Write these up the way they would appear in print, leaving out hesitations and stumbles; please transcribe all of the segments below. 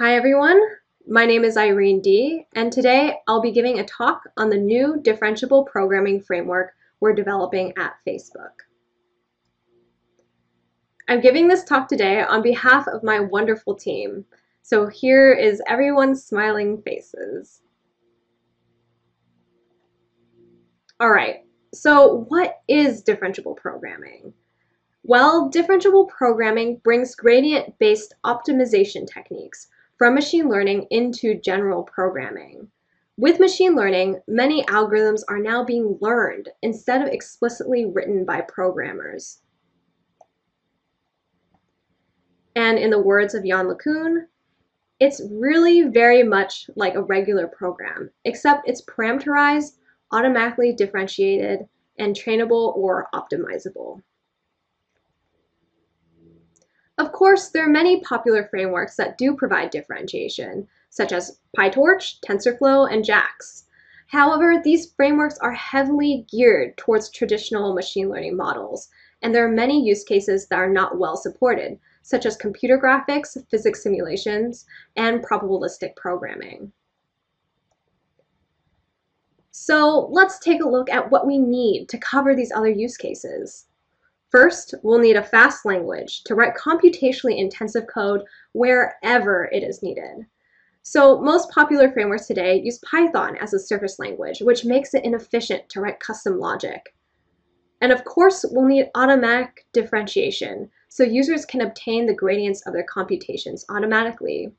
Hi everyone, my name is Irene D, and today I'll be giving a talk on the new differentiable programming framework we're developing at Facebook. I'm giving this talk today on behalf of my wonderful team, so here is everyone's smiling faces. All right, so what is differentiable programming? Well, differentiable programming brings gradient-based optimization techniques from machine learning into general programming. With machine learning, many algorithms are now being learned instead of explicitly written by programmers. And in the words of Yann LeCun, it's really very much like a regular program, except it's parameterized, automatically differentiated, and trainable or optimizable. Of course, there are many popular frameworks that do provide differentiation, such as PyTorch, TensorFlow, and JAX. However, these frameworks are heavily geared towards traditional machine learning models, and there are many use cases that are not well supported, such as computer graphics, physics simulations, and probabilistic programming. So let's take a look at what we need to cover these other use cases. First, we'll need a fast language to write computationally intensive code wherever it is needed. So most popular frameworks today use Python as a surface language, which makes it inefficient to write custom logic. And of course, we'll need automatic differentiation, so users can obtain the gradients of their computations automatically.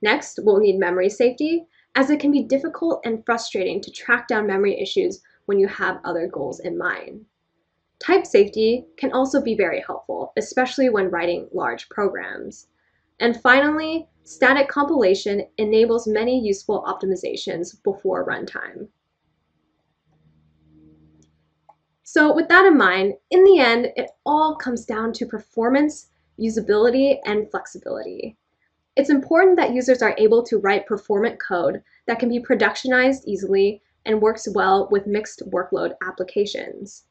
Next, we'll need memory safety, as it can be difficult and frustrating to track down memory issues when you have other goals in mind. Type safety can also be very helpful, especially when writing large programs. And finally, static compilation enables many useful optimizations before runtime. So with that in mind, in the end, it all comes down to performance, usability, and flexibility. It's important that users are able to write performant code that can be productionized easily and works well with mixed workload applications.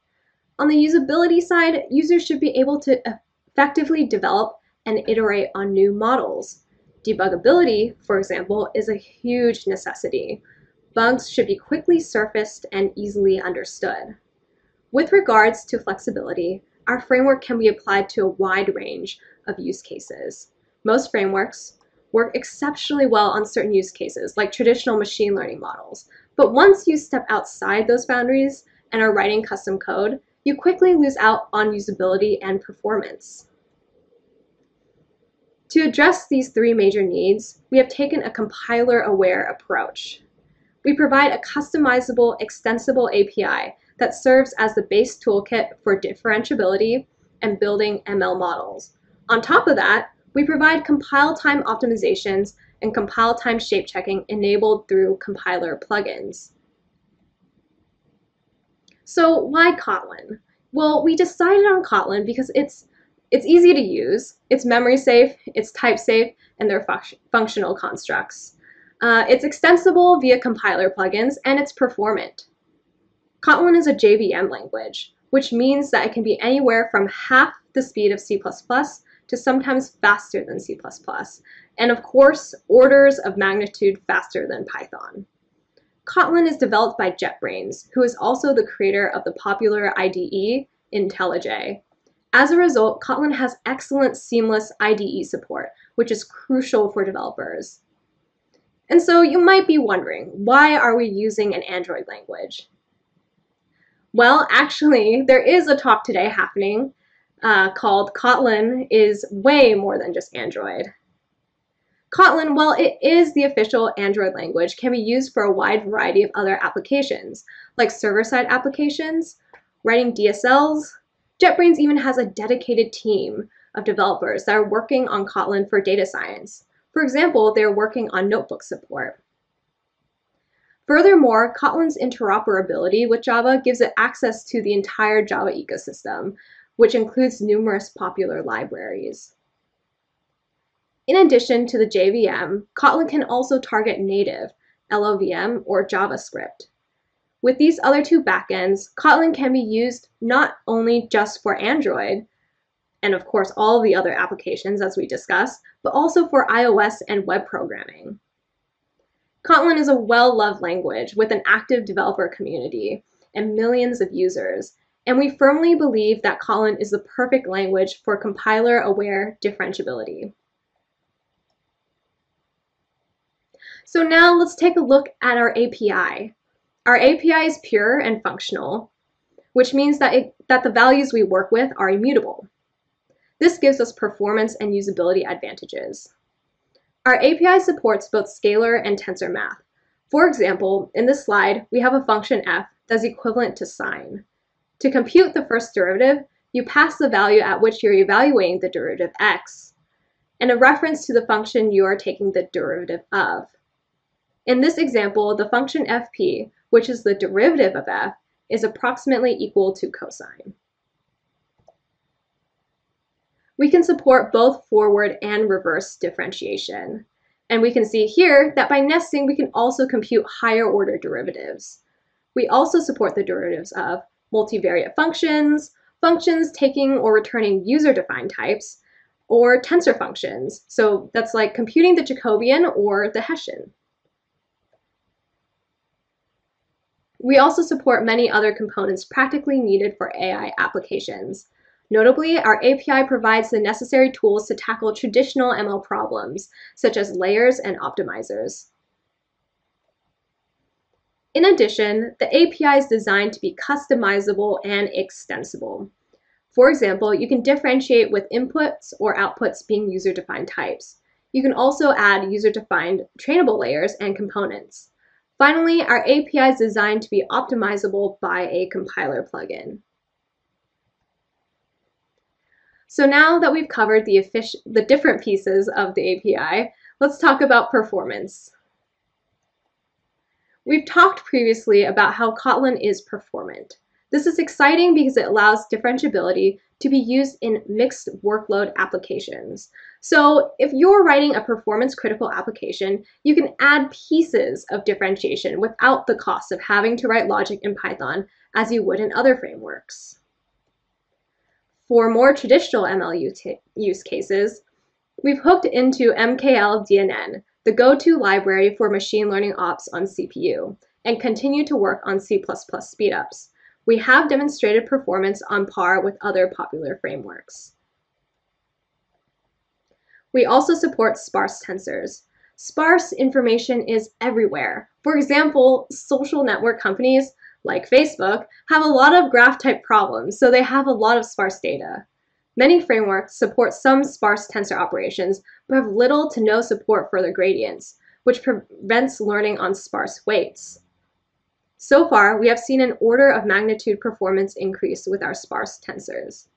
On the usability side, users should be able to effectively develop and iterate on new models. Debuggability, for example, is a huge necessity. Bugs should be quickly surfaced and easily understood. With regards to flexibility, our framework can be applied to a wide range of use cases. Most frameworks work exceptionally well on certain use cases, like traditional machine learning models. But once you step outside those boundaries and are writing custom code, you quickly lose out on usability and performance. To address these three major needs, we have taken a compiler-aware approach. We provide a customizable, extensible API that serves as the base toolkit for differentiability and building ML models. On top of that, we provide compile time optimizations and compile time shape checking enabled through compiler plugins. So why Kotlin? Well, we decided on Kotlin because it's easy to use, it's memory safe, it's type safe, and they're functional constructs. It's extensible via compiler plugins, and it's performant. Kotlin is a JVM language, which means that it can be anywhere from half the speed of C++ to sometimes faster than C++, and of course, orders of magnitude faster than Python. Kotlin is developed by JetBrains, who is also the creator of the popular IDE, IntelliJ. As a result, Kotlin has excellent seamless IDE support, which is crucial for developers. And so you might be wondering, why are we using an Android language? Well, actually, there is a talk today happening called Kotlin is way more than just Android. Kotlin, while it is the official Android language, can be used for a wide variety of other applications, like server-side applications, writing DSLs. JetBrains even has a dedicated team of developers that are working on Kotlin for data science. For example, they're working on notebook support. Furthermore, Kotlin's interoperability with Java gives it access to the entire Java ecosystem, which includes numerous popular libraries. In addition to the JVM, Kotlin can also target native, LLVM, or JavaScript. With these other two backends, Kotlin can be used not only just for Android and of course all the other applications as we discussed, but also for iOS and web programming. Kotlin is a well-loved language with an active developer community and millions of users, and we firmly believe that Kotlin is the perfect language for compiler-aware differentiability. So now let's take a look at our API. Our API is pure and functional, which means that the values we work with are immutable. This gives us performance and usability advantages. Our API supports both scalar and tensor math. For example, in this slide, we have a function f that's equivalent to sine. To compute the first derivative, you pass the value at which you're evaluating the derivative x, and a reference to the function you are taking the derivative of. In this example, the function fp, which is the derivative of f, is approximately equal to cosine. We can support both forward and reverse differentiation. And we can see here that by nesting, we can also compute higher order derivatives. We also support the derivatives of multivariate functions, functions taking or returning user-defined types, or tensor functions. So that's like computing the Jacobian or the Hessian. We also support many other components practically needed for AI applications. Notably, our API provides the necessary tools to tackle traditional ML problems, such as layers and optimizers. In addition, the API is designed to be customizable and extensible. For example, you can differentiate with inputs or outputs being user-defined types. You can also add user-defined trainable layers and components. Finally, our API is designed to be optimizable by a compiler plugin. So now that we've covered the different pieces of the API, let's talk about performance. We've talked previously about how Kotlin is performant. This is exciting because it allows differentiability to be used in mixed workload applications. So if you're writing a performance critical application, you can add pieces of differentiation without the cost of having to write logic in Python as you would in other frameworks. For more traditional ML use cases, we've hooked into MKL-DNN, the go-to library for machine learning ops on CPU, and continue to work on C++ speedups. We have demonstrated performance on par with other popular frameworks. We also support sparse tensors. Sparse information is everywhere. For example, social network companies like Facebook, have a lot of graph-type problems, so they have a lot of sparse data. Many frameworks support some sparse tensor operations, but have little to no support for their gradients, which prevents learning on sparse weights. So far, we have seen an order of magnitude performance increase with our sparse tensors.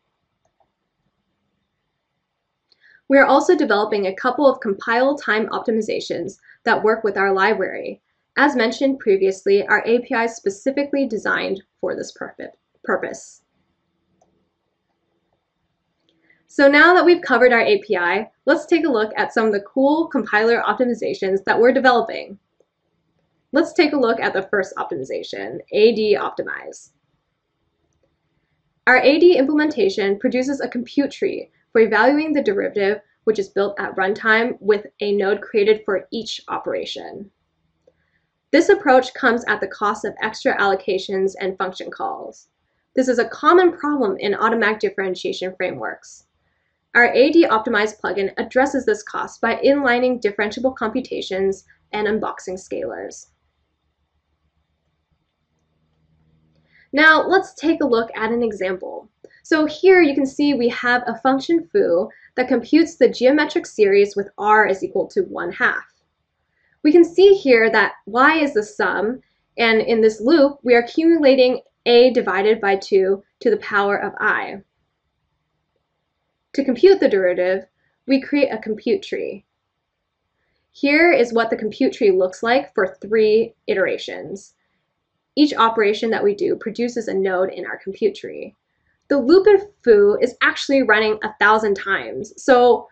We are also developing a couple of compile time optimizations that work with our library. As mentioned previously, our API is specifically designed for this purpose. So now that we've covered our API, let's take a look at some of the cool compiler optimizations that we're developing. Let's take a look at the first optimization, AD Optimize. Our AD implementation produces a compute tree for evaluating the derivative, which is built at runtime with a node created for each operation. This approach comes at the cost of extra allocations and function calls. This is a common problem in automatic differentiation frameworks. Our AD Optimize plugin addresses this cost by inlining differentiable computations and unboxing scalars. Now let's take a look at an example. So here you can see we have a function foo that computes the geometric series with r is equal to 1/2. We can see here that y is the sum, and in this loop, we are accumulating a divided by 2 to the power of I. To compute the derivative, we create a compute tree. Here is what the compute tree looks like for 3 iterations. Each operation that we do produces a node in our compute tree. The loop in foo is actually running 1,000 times, so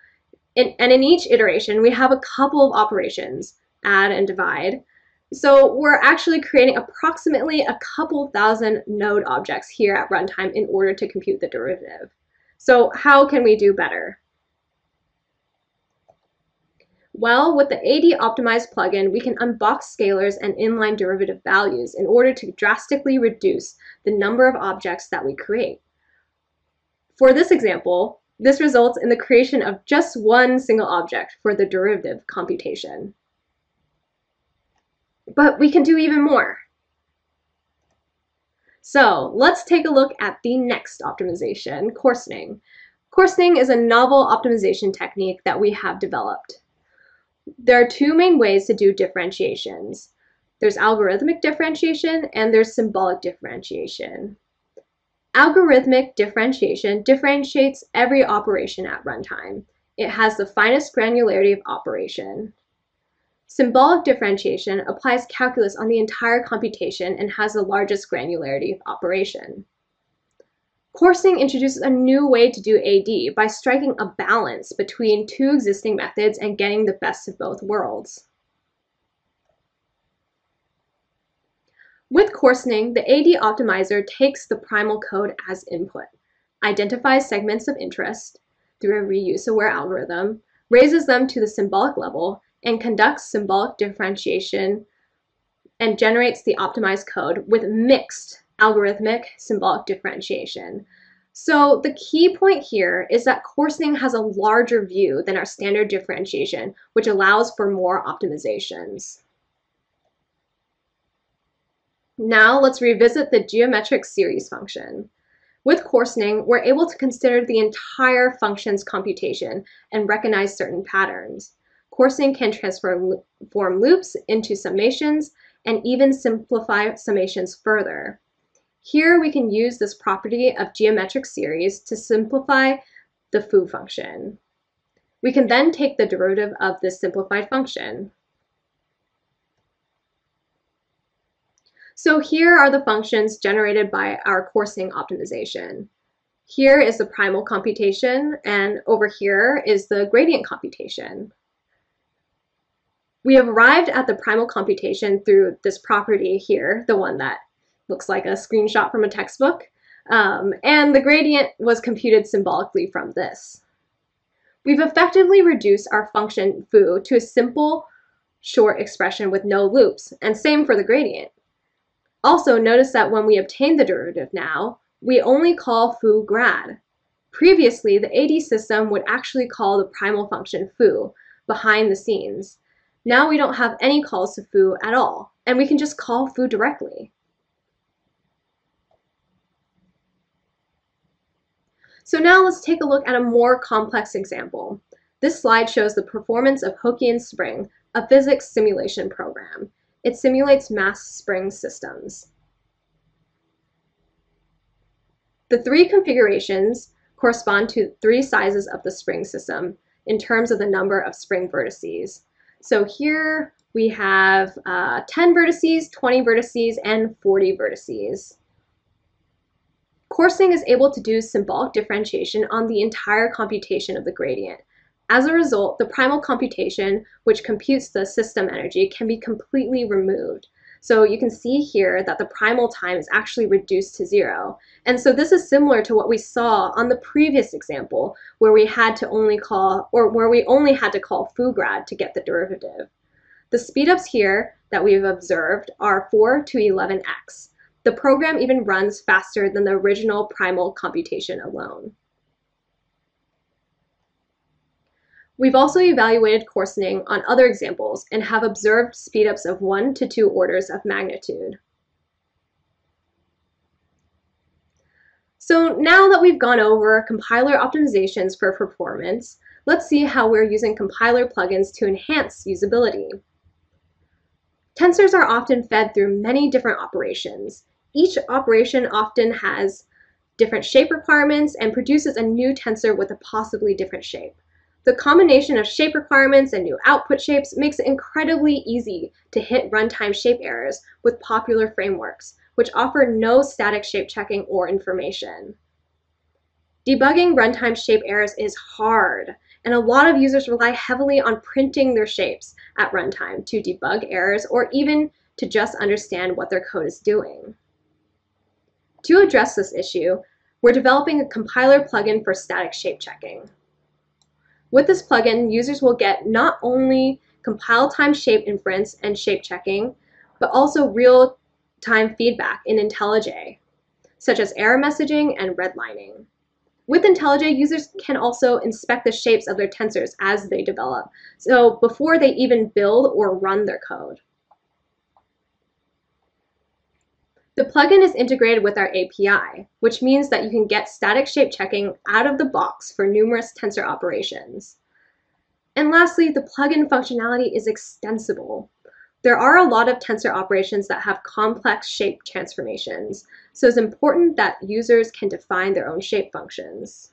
and in each iteration, we have a couple of operations, add and divide. So we're actually creating approximately a couple thousand node objects here at runtime in order to compute the derivative. So how can we do better? Well, with the AD Optimized plugin, we can unbox scalars and inline derivative values in order to drastically reduce the number of objects that we create. For this example, this results in the creation of just one single object for the derivative computation. But we can do even more. So let's take a look at the next optimization, coarsening. Coarsening is a novel optimization technique that we have developed. There are two main ways to do differentiations. There's algorithmic differentiation and there's symbolic differentiation. Algorithmic differentiation differentiates every operation at runtime. It has the finest granularity of operation. Symbolic differentiation applies calculus on the entire computation and has the largest granularity of operation. Coarsening introduces a new way to do AD by striking a balance between two existing methods and getting the best of both worlds. With coarsening, the AD optimizer takes the primal code as input, identifies segments of interest through a reuse-aware algorithm, raises them to the symbolic level, and conducts symbolic differentiation and generates the optimized code with mixed algorithmic symbolic differentiation. So the key point here is that coarsening has a larger view than our standard differentiation, which allows for more optimizations. Now let's revisit the geometric series function. With coarsening, we're able to consider the entire function's computation and recognize certain patterns. Coarsening can transform loops into summations and even simplify summations further. Here we can use this property of geometric series to simplify the foo function. We can then take the derivative of this simplified function. So here are the functions generated by our coarsening optimization. Here is the primal computation, and over here is the gradient computation. We have arrived at the primal computation through this property here, the one that looks like a screenshot from a textbook, and the gradient was computed symbolically from this. We've effectively reduced our function foo to a simple, short expression with no loops, and same for the gradient. Also, notice that when we obtain the derivative now, we only call foo grad. Previously, the AD system would actually call the primal function foo behind the scenes. Now we don't have any calls to foo at all, and we can just call foo directly. So now let's take a look at a more complex example. This slide shows the performance of Hokian Spring, a physics simulation program. It simulates mass spring systems. The three configurations correspond to three sizes of the spring system in terms of the number of spring vertices. So here we have 10 vertices, 20 vertices, and 40 vertices. Coarsening is able to do symbolic differentiation on the entire computation of the gradient. As a result, the primal computation, which computes the system energy, can be completely removed. So you can see here that the primal time is actually reduced to 0. And so this is similar to what we saw on the previous example, where we had to only call, or where we only had to call foo grad to get the derivative. The speedups here that we've observed are 4 to 11x. The program even runs faster than the original primal computation alone. We've also evaluated coarsening on other examples and have observed speedups of 1 to 2 orders of magnitude. So now that we've gone over compiler optimizations for performance, let's see how we're using compiler plugins to enhance usability. Tensors are often fed through many different operations. Each operation often has different shape requirements and produces a new tensor with a possibly different shape. The combination of shape requirements and new output shapes makes it incredibly easy to hit runtime shape errors with popular frameworks, which offer no static shape checking or information. Debugging runtime shape errors is hard, and a lot of users rely heavily on printing their shapes at runtime to debug errors or even to just understand what their code is doing. To address this issue, We're developing a compiler plugin for static shape checking. With this plugin, users will get not only compile time shape inference and shape checking, but also real-time feedback in IntelliJ, such as error messaging and redlining. With IntelliJ, users can also inspect the shapes of their tensors as they develop, so before they even build or run their code. The plugin is integrated with our API, which means that you can get static shape checking out of the box for numerous tensor operations. And lastly, the plugin functionality is extensible. There are a lot of tensor operations that have complex shape transformations, so it's important that users can define their own shape functions.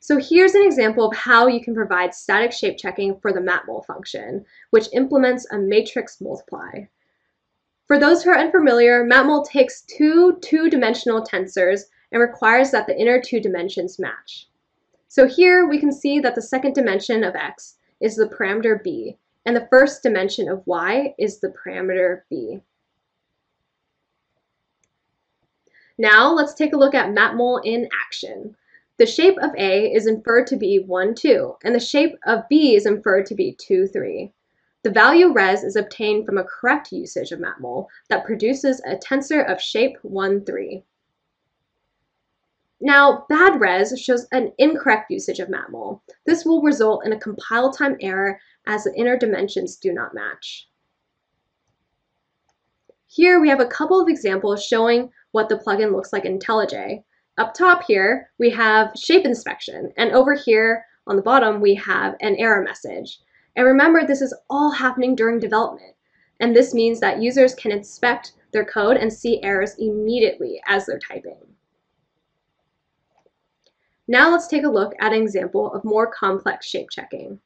So here's an example of how you can provide static shape checking for the matmul function, which implements a matrix multiply. For those who are unfamiliar, matmul takes two two-dimensional tensors and requires that the inner two dimensions match. So here we can see that the second dimension of x is the parameter b, and the first dimension of y is the parameter b. Now let's take a look at matmul in action. The shape of a is inferred to be 1, 2, and the shape of b is inferred to be 2, 3. The value res is obtained from a correct usage of matmul that produces a tensor of shape 1, 3. Now, bad res shows an incorrect usage of matmul. This will result in a compile time error as the inner dimensions do not match. Here we have a couple of examples showing what the plugin looks like in IntelliJ. Up top here, we have shape inspection, and over here on the bottom, we have an error message. And remember, this is all happening during development. And this means that users can inspect their code and see errors immediately as they're typing. Now let's take a look at an example of more complex shape checking.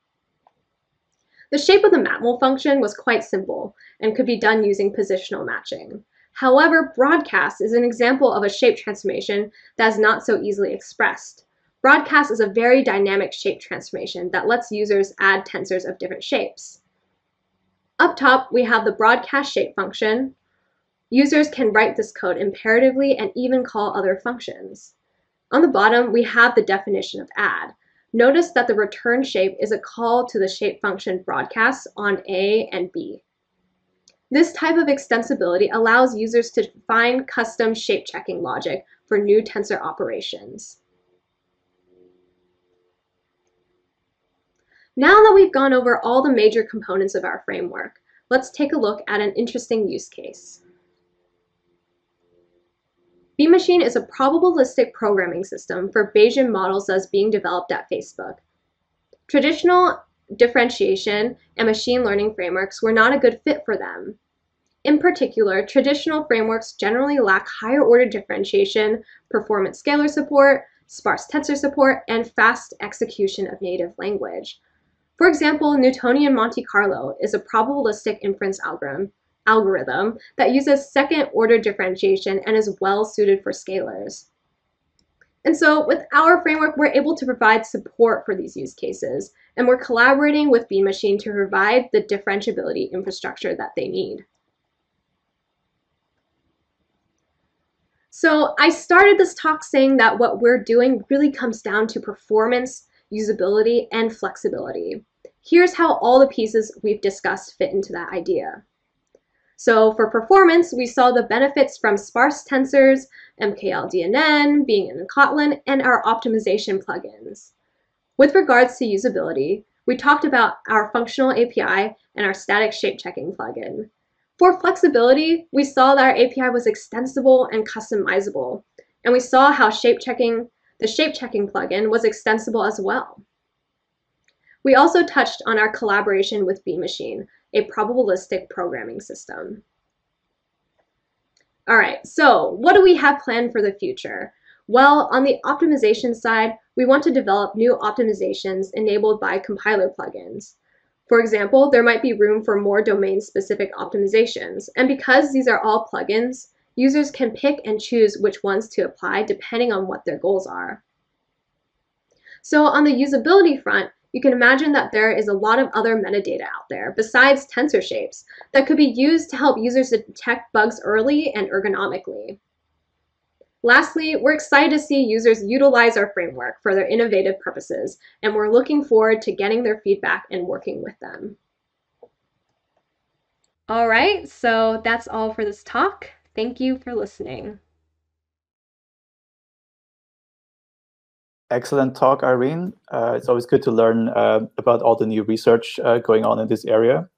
The shape of the matmul function was quite simple and could be done using positional matching. However, broadcast is an example of a shape transformation that is not so easily expressed. Broadcast is a very dynamic shape transformation that lets users add tensors of different shapes. Up top, we have the broadcast shape function. Users can write this code imperatively and even call other functions. On the bottom, we have the definition of add. Notice that the return shape is a call to the shape function broadcast on A and B. This type of extensibility allows users to define custom shape checking logic for new tensor operations. Now that we've gone over all the major components of our framework, let's take a look at an interesting use case. B-Machine is a probabilistic programming system for Bayesian models that is being developed at Facebook. Traditional differentiation and machine learning frameworks were not a good fit for them. In particular, traditional frameworks generally lack higher-order differentiation, performance scalar support, sparse tensor support, and fast execution of native language. For example, Newtonian Monte Carlo is a probabilistic inference algorithm that uses second-order differentiation and is well-suited for scalars. And so with our framework, we're able to provide support for these use cases, and we're collaborating with Bean Machine to provide the differentiability infrastructure that they need. So I started this talk saying that what we're doing really comes down to performance, usability, and flexibility. Here's how all the pieces we've discussed fit into that idea. So for performance, we saw the benefits from sparse tensors, MKL-DNN, being in Kotlin, and our optimization plugins. With regards to usability, we talked about our functional API and our static shape checking plugin. For flexibility, we saw that our API was extensible and customizable, and we saw how the shape checking plugin was extensible as well. We also touched on our collaboration with B-Machine, a probabilistic programming system. All right, so what do we have planned for the future? Well, on the optimization side, we want to develop new optimizations enabled by compiler plugins. For example, there might be room for more domain-specific optimizations, and because these are all plugins, users can pick and choose which ones to apply depending on what their goals are. So on the usability front, you can imagine that there is a lot of other metadata out there besides tensor shapes that could be used to help users detect bugs early and ergonomically. Lastly, we're excited to see users utilize our framework for their innovative purposes, and we're looking forward to getting their feedback and working with them. All right, so that's all for this talk. Thank you for listening. Excellent talk, Irene. It's always good to learn about all the new research going on in this area.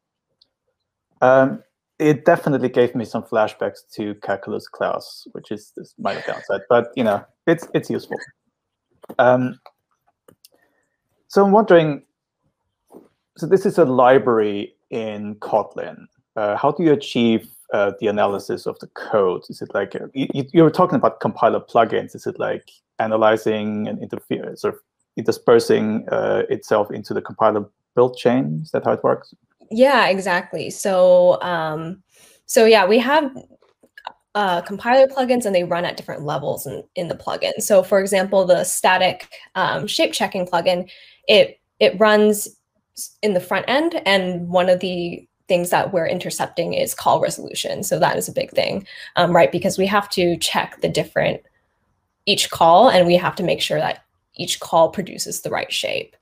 It definitely gave me some flashbacks to calculus class, which is this minor downside, but you know, it's useful. So I'm wondering, so this is a library in Kotlin. How do you achieve the analysis of the code? Is it like, you were talking about compiler plugins, is it like analyzing and sort of interspersing itself into the compiler build chain? Is that how it works? Yeah, exactly. So, yeah, we have compiler plugins, and they run at different levels in the plugin. So, for example, the static shape checking plugin, it runs in the front end, and one of the things that we're intercepting is call resolution. So that is a big thing, right? Because we have to check the different each call, and we have to make sure that each call produces the right shape.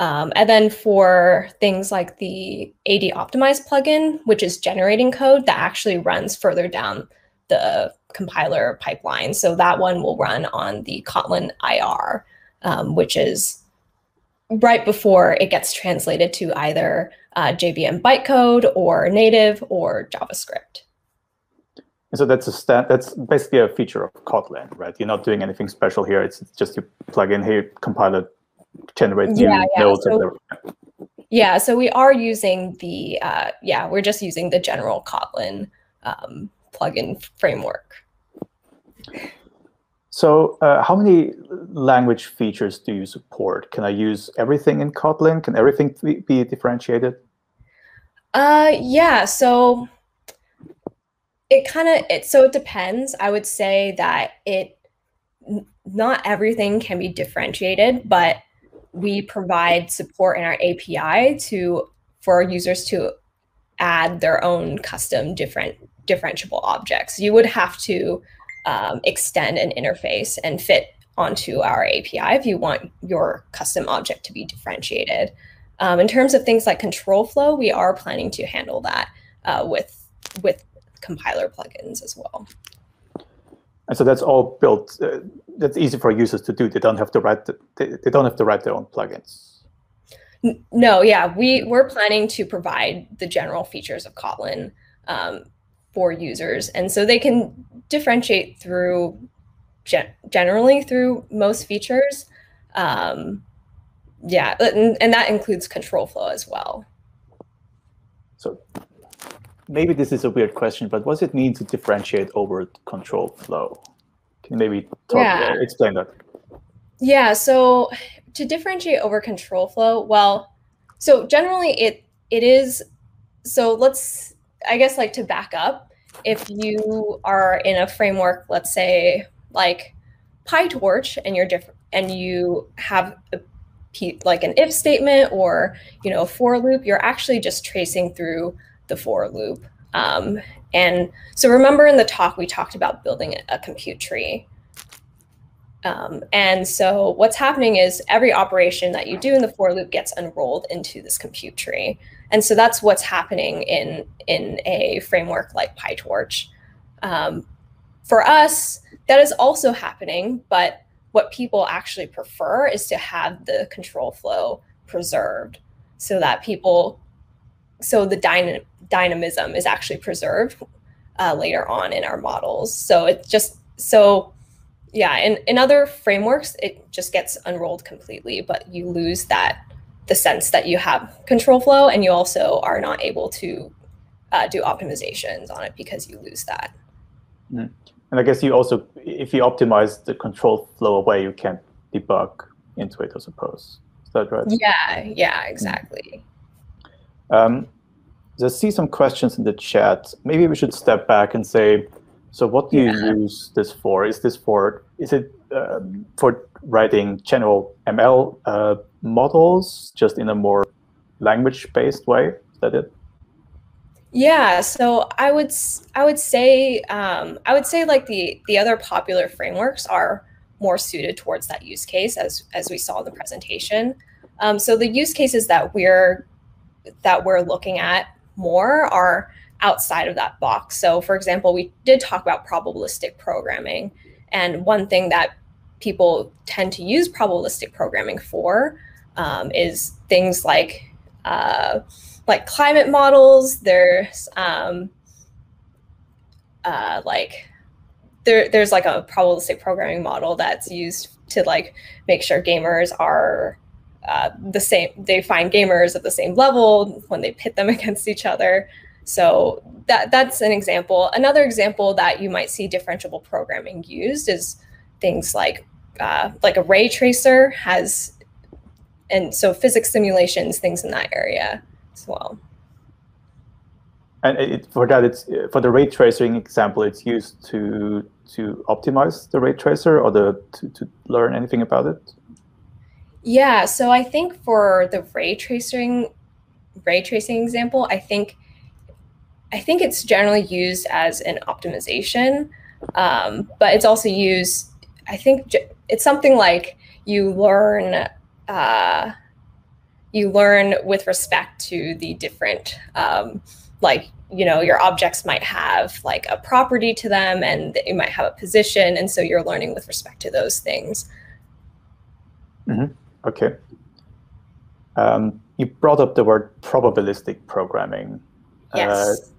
And then for things like the AD Optimize plugin, which is generating code that actually runs further down the compiler pipeline. So that one will run on the Kotlin IR, which is right before it gets translated to either JVM bytecode or native or JavaScript. And so that's basically a feature of Kotlin, right? You're not doing anything special here. It's just you plug in here, compiler generate new nodes. So we are using the we're just using the general Kotlin plugin framework. So how many language features do you support? Can I use everything in Kotlin? Can everything be differentiated? Yeah, so it depends. I would say that not everything can be differentiated, but we provide support in our API for users to add their own custom differentiable objects. You would have to extend an interface and fit onto our API if you want your custom object to be differentiated. In terms of things like control flow, we are planning to handle that with compiler plugins as well. And so that's all built. That's easy for users to do. They don't have to write. They don't have to write their own plugins. No, yeah, we're planning to provide the general features of Kotlin for users, and so they can differentiate through generally through most features. And that includes control flow as well. So maybe this is a weird question, but what does it mean to differentiate over control flow? Can you maybe explain that? Yeah, so to differentiate over control flow, generally it is, so let's, I guess like to back up, if you are in a framework, let's say like PyTorch, and you have like an if statement or a for loop, you're actually just tracing through the for loop. And so remember in the talk, we talked about building a compute tree. And so what's happening is every operation that you do in the for loop gets unrolled into this compute tree. And so that's what's happening in a framework like PyTorch. For us, that is also happening, but what people actually prefer is to have the control flow preserved so that the dynamism is actually preserved later on in our models. So it's just, in other frameworks, it just gets unrolled completely, but you lose the sense that you have control flow, and you also are not able to do optimizations on it because you lose that. Mm. And I guess you also, if you optimize the control flow away, you can't debug into it, I suppose. Is that right? Yeah, exactly. Mm. I see some questions in the chat. Maybe we should step back and say, so what do you use this for? Is it for writing general ML models just in a more language-based way? Is that it? Yeah, so I would say like the other popular frameworks are more suited towards that use case, as we saw in the presentation. So the use cases that we're looking at more are outside of that box. So for example, we did talk about probabilistic programming, and one thing that people tend to use probabilistic programming for is things like climate models. There's like a probabilistic programming model that's used to like make sure gamers are the same. They find gamers at the same level when they pit them against each other. So that's an example. Another example that you might see differentiable programming used is things like a ray tracer has, and so physics simulations, things in that area as well. And for the ray tracing example, it's used to optimize the ray tracer, or to learn anything about it? Yeah, so I think for the ray tracing example, I think it's generally used as an optimization, but it's also used, I think it's something like you learn with respect to the different, like, you know, your objects might have like a property to them, and you might have a position. And so you're learning with respect to those things. Mm-hmm. Okay. You brought up the word probabilistic programming. Yes.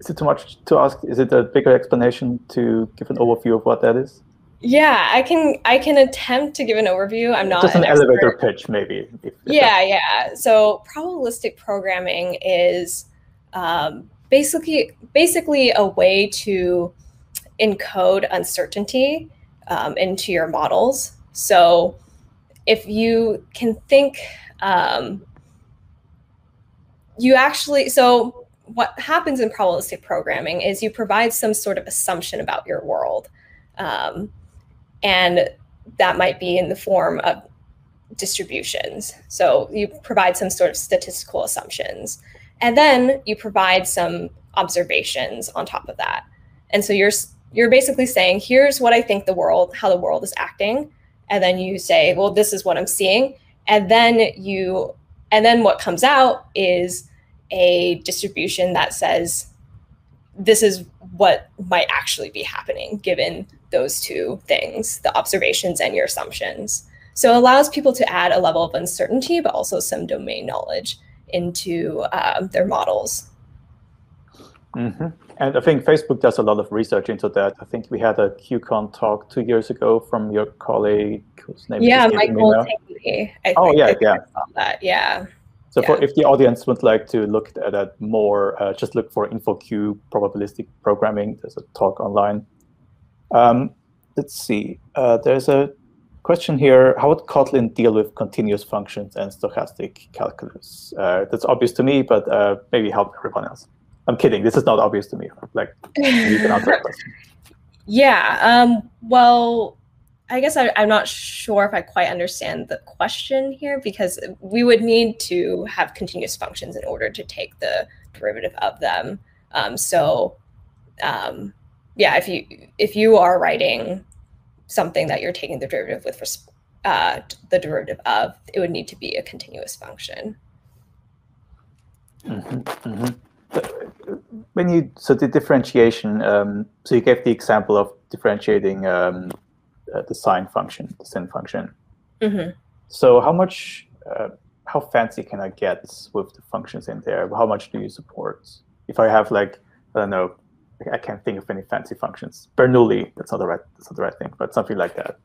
Is it too much to ask? Is it a bigger explanation to give an overview of what that is? Yeah, I can attempt to give an overview. I'm not just an elevator expert. Pitch, maybe. Yeah. So probabilistic programming is basically a way to encode uncertainty into your models. So if you can think, so what happens in probabilistic programming is you provide some sort of assumption about your world. And that might be in the form of distributions. So you provide some sort of statistical assumptions, and then you provide some observations on top of that. And so you're basically saying, here's what I think how the world is acting. And then you say, well, this is what I'm seeing. And then what comes out is a distribution that says, this is what might actually be happening given those two things, the observations and your assumptions. So it allows people to add a level of uncertainty, but also some domain knowledge into their models. Mm-hmm. And I think Facebook does a lot of research into that. I think we had a QCon talk 2 years ago from your colleague whose name is Michael Taylor. So yeah. If the audience would like to look at that more, just look for InfoQ probabilistic programming. There's a talk online. Let's see. There's a question here. How would Kotlin deal with continuous functions and stochastic calculus? That's obvious to me, but maybe help everyone else. I'm kidding. This is not obvious to me. Like, you can answer that question. Yeah. Well, I guess I'm not sure if I quite understand the question here, because we would need to have continuous functions in order to take the derivative of them. Yeah, if you are writing something that you're taking the derivative with, the derivative of, it would need to be a continuous function. Mm-hmm, mm-hmm. So the differentiation, so you gave the example of differentiating the sine function, the sin function. Mm-hmm. So how fancy can I get with the functions in there? How much do you support? If I have like, I don't know, I can't think of any fancy functions. Bernoulli, that's not the right thing, but something like that.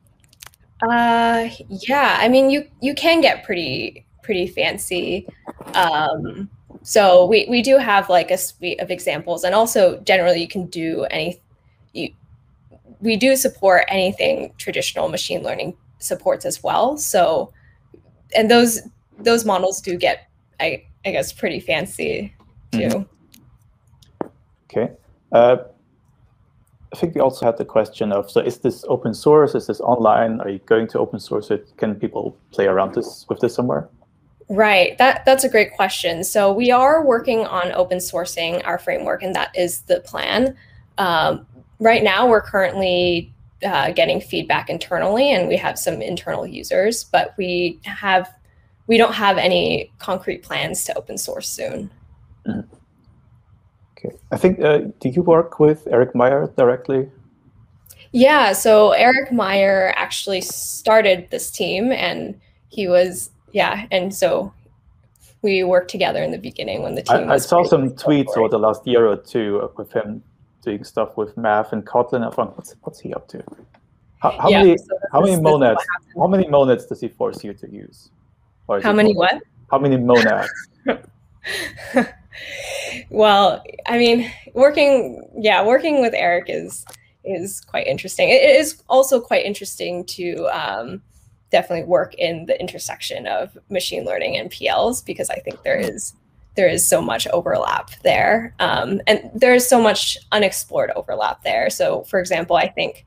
Yeah, I mean, you can get pretty fancy. So we do have like a suite of examples, and also generally you can do we do support anything traditional machine learning supports as well. So, and those models do get, I guess, pretty fancy too. Okay. I think we also had the question of, so is this open source? Is this online? Are you going to open source it? Can people play around with this somewhere? Right. That's a great question. So we are working on open sourcing our framework, and that is the plan. Right now, we're currently getting feedback internally, and we have some internal users, but we don't have any concrete plans to open source soon. Mm-hmm. Okay. I think, did you work with Eric Meyer directly? Yeah, so Eric Meyer actually started this team, and he was, yeah, and so we worked together in the beginning when the team was. I saw some tweets over the last year or two with him doing stuff with math and Kotlin. I thought, what's he up to? How many monads does he force you to use? Or how many what? How many monads? Well, I mean, working with Eric is quite interesting. It is also quite interesting to definitely work in the intersection of machine learning and PLs, because I think there is so much overlap there, and there is so much unexplored overlap there. So, for example, I think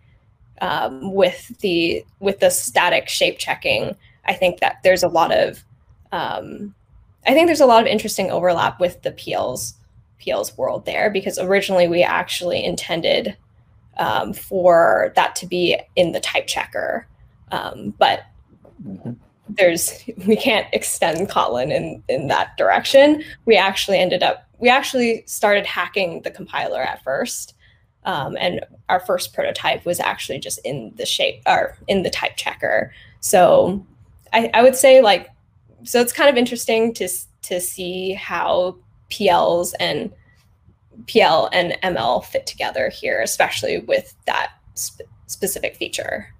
with the static shape checking, I think that there's a lot of interesting overlap with the PL's world there, because originally we actually intended for that to be in the type checker, but we can't extend Kotlin in that direction. We actually started hacking the compiler at first, and our first prototype was actually just in the shape or in the type checker. So I would say so it's kind of interesting to see how PL and ML fit together here, especially with that specific feature.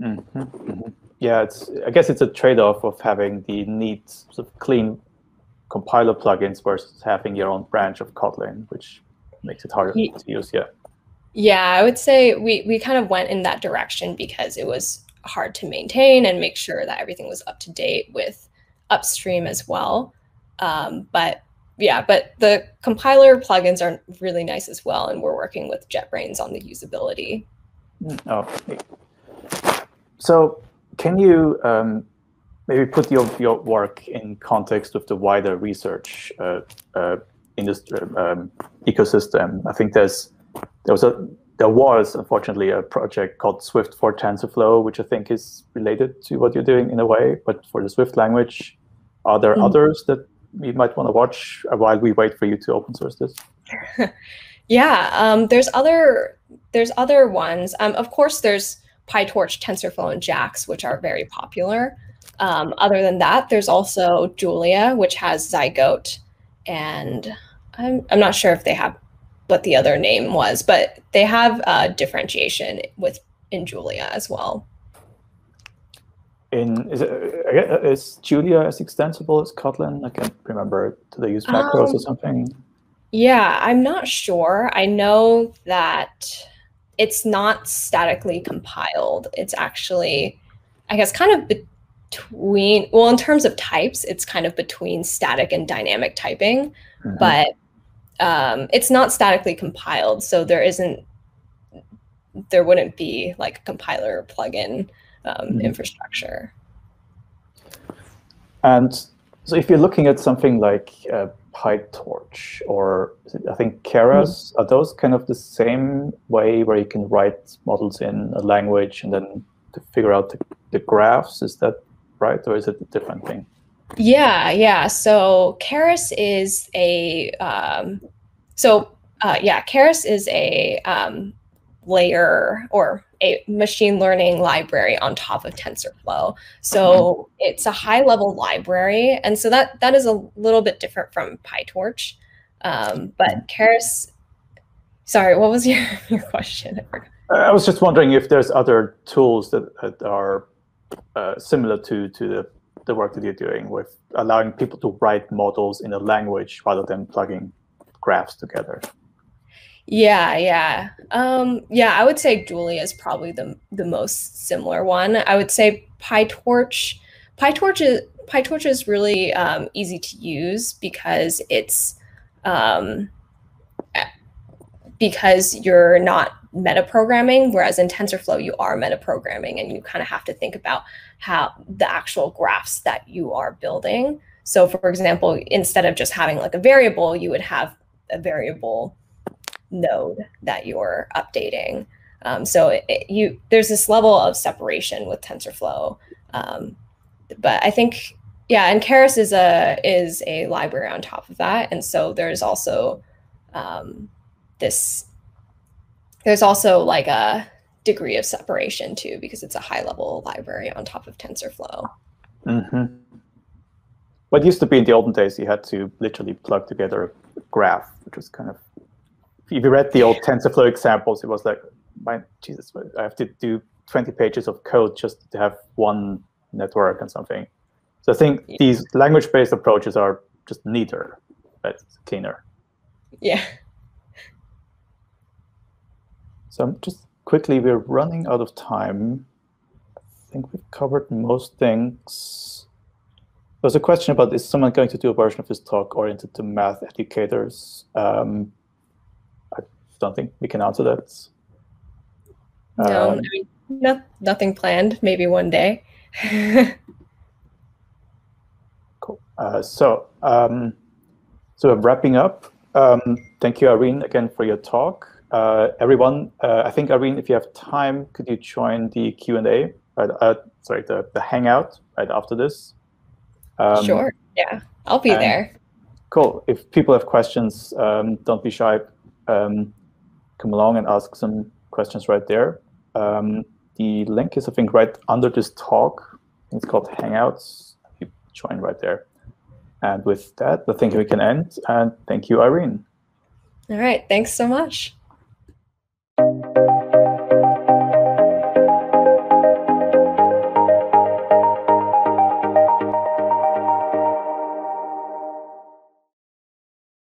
Mm-hmm, mm-hmm. Yeah, I guess it's a trade-off of having the neat sort of clean compiler plugins versus having your own branch of Kotlin, which makes it harder to use. Yeah. Yeah, I would say we kind of went in that direction because it was hard to maintain and make sure that everything was up to date with upstream as well. But the compiler plugins are really nice as well, and we're working with JetBrains on the usability. Oh, so can you maybe put your work in context with the wider research industry ecosystem? I think there was, unfortunately, a project called Swift for TensorFlow, which I think is related to what you're doing in a way, but for the Swift language. Are there others that we might want to watch while we wait for you to open source this? Yeah, there's other ones. Of course, there's PyTorch, TensorFlow, and JAX, which are very popular. Other than that, there's also Julia, which has Zygote, and I'm not sure if they have what the other name was, but they have differentiation in Julia as well. Is Julia as extensible as Kotlin? I can't remember. Do they use macros or something? Yeah, I'm not sure. I know that it's not statically compiled. It's actually, I guess, kind of between, well, in terms of types, it's kind of between static and dynamic typing, but it's not statically compiled, so there wouldn't be like a compiler plugin infrastructure. And so, if you're looking at something like PyTorch or I think Keras, are those kind of the same way where you can write models in a language and then to figure out the graphs? Is that right, or is it a different thing? Yeah. So Keras is a layer or a machine learning library on top of TensorFlow. So it's a high-level library, and so that is a little bit different from PyTorch. But Keras, sorry, what was your question? I was just wondering if there's other tools that are similar to the work that you're doing with allowing people to write models in a language rather than plugging graphs together. Yeah. I would say Julia is probably the most similar one. I would say PyTorch is really easy to use because it's because you're not metaprogramming, whereas in TensorFlow, you are metaprogramming and you kind of have to think about how the actual graphs that you are building. So for example, instead of just having like a variable, you would have a variable node that you're updating. So there's this level of separation with TensorFlow. But I think, yeah, and Keras is a library on top of that. And so there's also like a degree of separation too, because it's a high level library on top of TensorFlow. Mm-hmm. What used to be in the olden days, you had to literally plug together a graph, which was kind of, if you read the old TensorFlow examples, it was like, Jesus, I have to do 20 pages of code just to have one network and something. So I think these language-based approaches are just neater, but cleaner. Yeah. So I'm just quickly, we're running out of time. I think we've covered most things. There's a question about, is someone going to do a version of this talk oriented to math educators? I don't think we can answer that. No, I mean, nothing planned, maybe one day. Cool. So I'm wrapping up. Thank you, Irene, again for your talk. Everyone, I think, Irene, if you have time, could you join the Q&A? Sorry, the Hangout right after this. Sure, yeah, I'll be there. Cool. If people have questions, don't be shy. Come along and ask some questions right there. The link is, I think, right under this talk. It's called Hangouts. You join right there. And with that, I think we can end. And thank you, Irene. All right. Thanks so much.